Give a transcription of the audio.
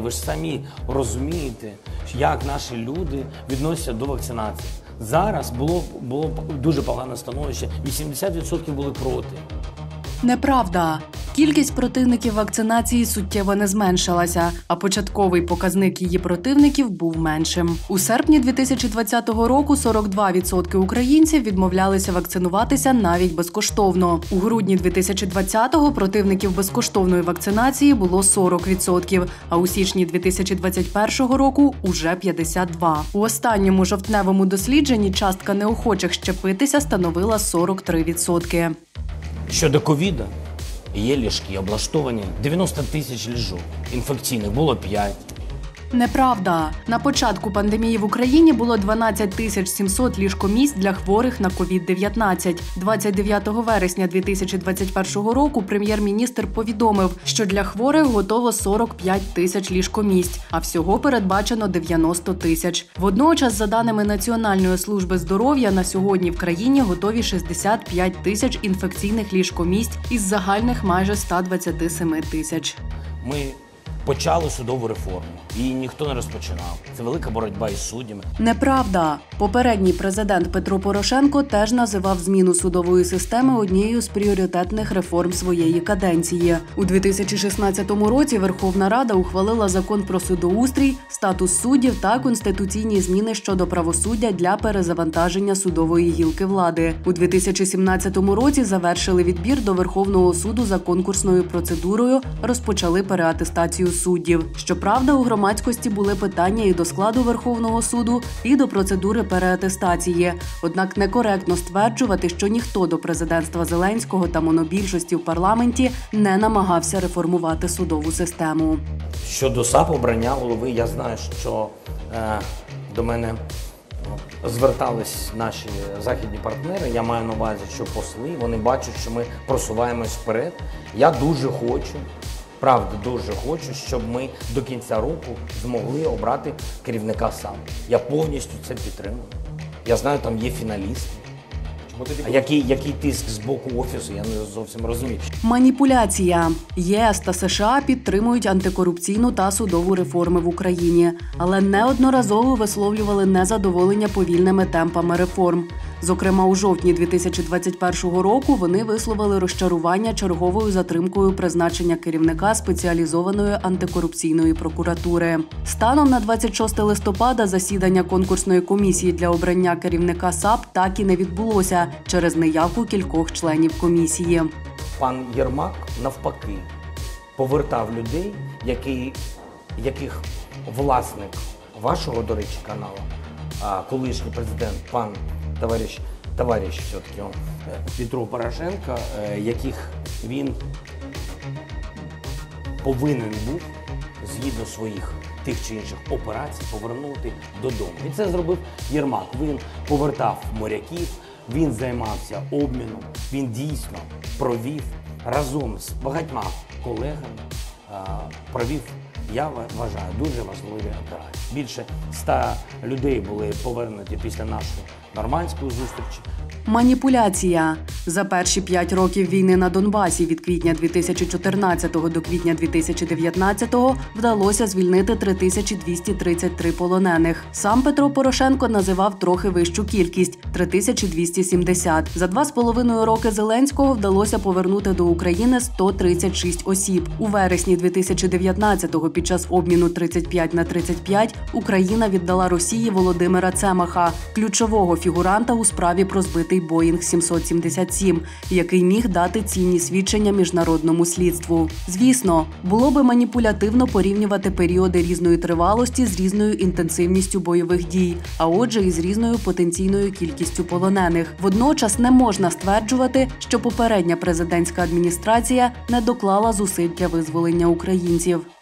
Ви ж самі розумієте, як наші люди відносяться до вакцинації. Зараз було дуже погане становище, 80% були проти. Неправда. Кількість противників вакцинації суттєво не зменшилася, а початковий показник її противників був меншим. У серпні 2020 року 42% українців відмовлялися вакцинуватися навіть безкоштовно. У грудні 2020-го противників безкоштовної вакцинації було 40%, а у січні 2021 року – уже 52%. У останньому жовтневому дослідженні частка неохочих щепитися становила 43%. Щодо ковіда. Є ліжки облаштовані, 90 тисяч ліжок, інфекційних було 5. Неправда. На початку пандемії в Україні було 12 700 ліжкомісць для хворих на COVID-19. 29 вересня 2021 року прем'єр-міністр повідомив, що для хворих готово 45 тисяч ліжкомісць, а всього передбачено 90 тисяч. Водночас, за даними Національної служби здоров'я, на сьогодні в країні готові 65 тисяч інфекційних ліжкомісць із загальних майже 127 тисяч. Почали судову реформу. Її ніхто не розпочинав. Це велика боротьба із суддями. Неправда. Попередній президент Петро Порошенко теж називав зміну судової системи однією з пріоритетних реформ своєї каденції. У 2016 році Верховна Рада ухвалила закон про судоустрій, статус суддів та конституційні зміни щодо правосуддя для перезавантаження судової гілки влади. У 2017 році завершили відбір до Верховного суду за конкурсною процедурою, розпочали переатестацію суддів. Щоправда, у громадськості були питання і до складу Верховного суду, і до процедури переатестації. Однак некоректно стверджувати, що ніхто до президентства Зеленського та монобільшості в парламенті не намагався реформувати судову систему. Щодо САП обрання голови, я знаю, що до мене звертались наші західні партнери. Я маю на увазі, що посли, вони бачать, що ми просуваємось вперед. Я дуже хочу, правда, дуже хочу, щоб ми до кінця року змогли обрати керівника САП. Я повністю це підтримую. Я знаю, там є фіналісти. Який тиск з боку Офісу, я не зовсім розумію. Маніпуляція. ЄС та США підтримують антикорупційну та судову реформи в Україні, але неодноразово висловлювали незадоволення повільними темпами реформ. Зокрема, у жовтні 2021 року вони висловили розчарування черговою затримкою призначення керівника Спеціалізованої антикорупційної прокуратури. Станом на 26 листопада засідання конкурсної комісії для обрання керівника САП так і не відбулося через неявку кількох членів комісії. Пан Єрмак, навпаки, повертав людей, яких власник вашого, до речі, каналу, колишній президент пан товарищ все-таки Петро Порошенко, яких він повинен був, згідно своїх тих чи інших операцій, повернути додому. І це зробив Єрмак. Він повертав моряків, він займався обміном, він дійсно провів разом з багатьма колегами, провів, я вважаю, дуже важливі операції. Більше 100 людей були повернуті після нашої нормандської зустрічі. Маніпуляція. За перші 5 років війни на Донбасі від квітня 2014 до квітня 2019 вдалося звільнити 3233 полонених. Сам Петро Порошенко називав трохи вищу кількість – 3270. За 2,5 роки Зеленського вдалося повернути до України 136 осіб. У вересні 2019-го під час обміну 35/35 Україна віддала Росії Володимира Цемаха, ключового фігуранта у справі про збитий Боїнг-777, який міг дати цінні свідчення міжнародному слідству. Звісно, було би маніпулятивно порівнювати періоди різної тривалості з різною інтенсивністю бойових дій, а отже і з різною потенційною кількістю полонених. Водночас не можна стверджувати, що попередня президентська адміністрація не доклала зусиль для визволення українців.